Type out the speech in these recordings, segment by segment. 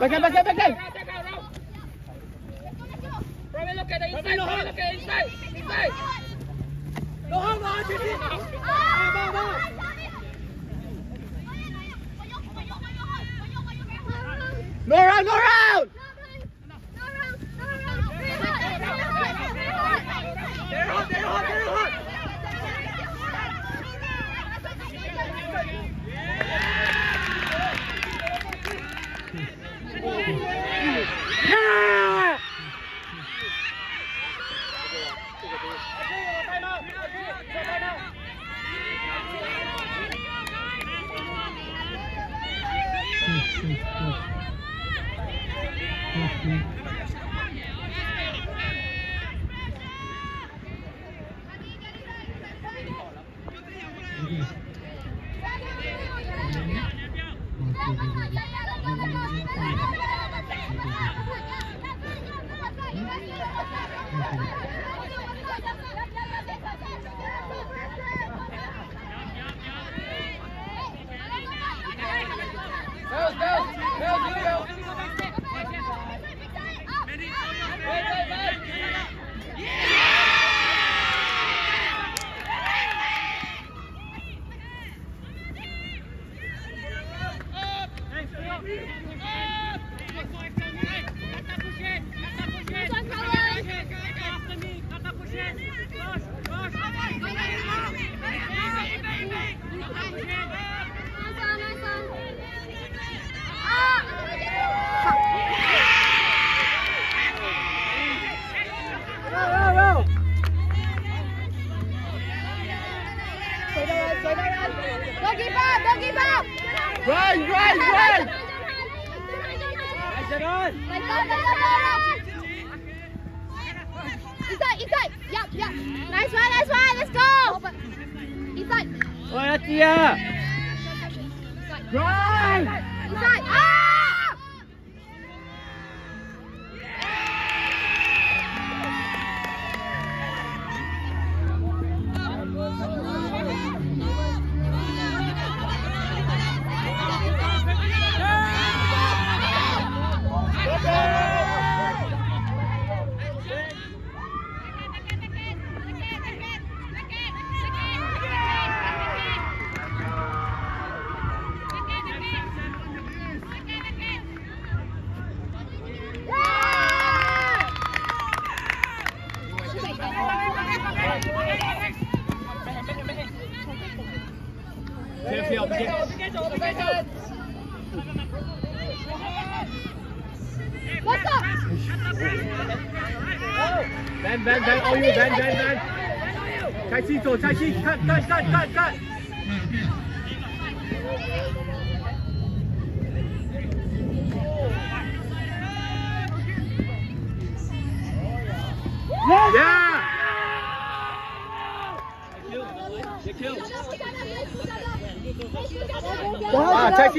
Back up, cut!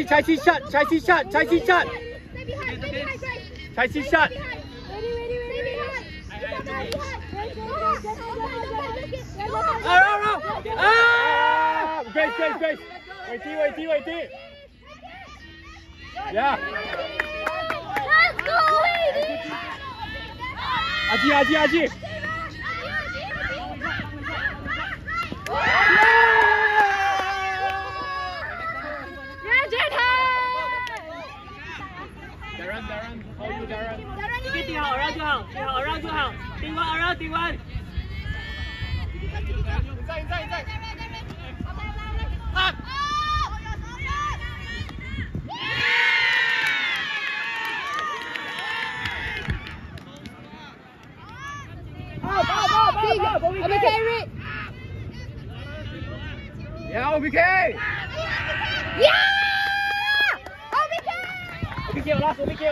Chai Chi shot! Grace! Wait, yeah! Let's go, lady! Aji! Around, inside! OBK! Yeah! OBK! No, OBK!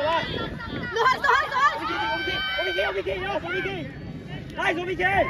Nice, OBK! Yeah!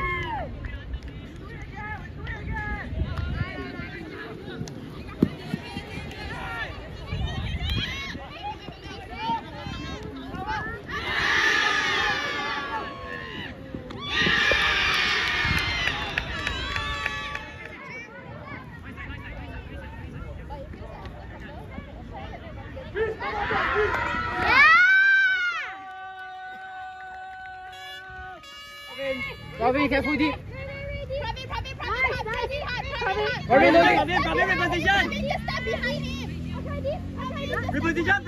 careful, Deep. Praveen, just step behind him. Reposition, Praveen. Praveen. Just step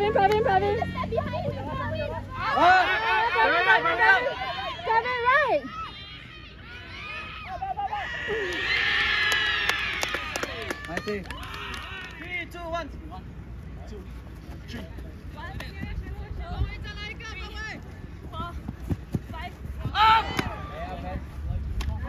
behind him. Praveen, right. I see. 3, 2, 1. 1, 2, 3. 1, 2, 3, 4, 5. Up!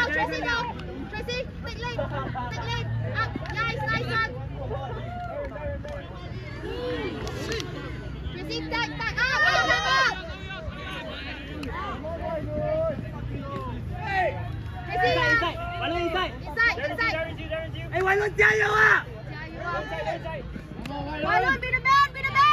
Josh. Tracy, quick leg. Up. Nice one. Tracy, tight. Inside. Hey, why don't you up? Why don't be the man? Be the man!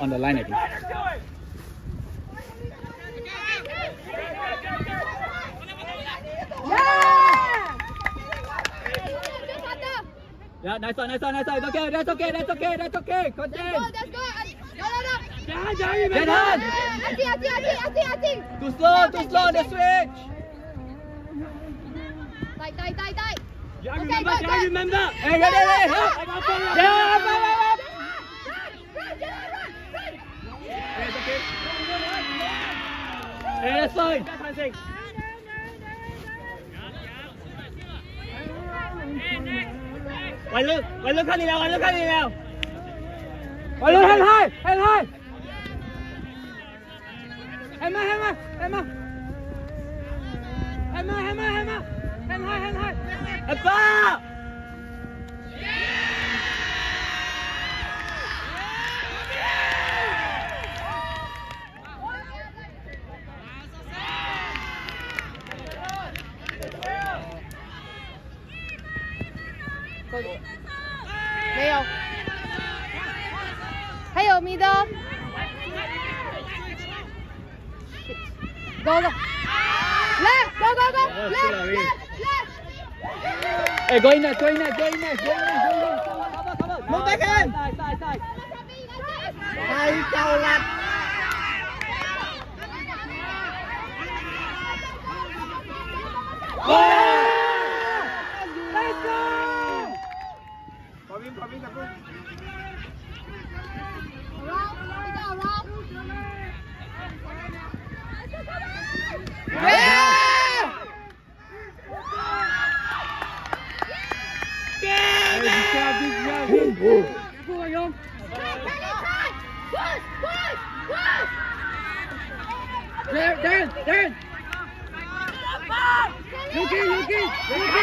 On the line, I think. Yeah, nice one. That's okay. Continue. Let's go. Get on. I see. Too slow on the switch. Tight. Yeah, remember. Hey, ready. Yeah, run. It's okay. Hey, that's fine. Why look at me now. Why look hand high. Emma. Hand high. Abba. Go. Left, go. Left. Hey, go in there. Cover. Move back in. Side. Left. There. Look in.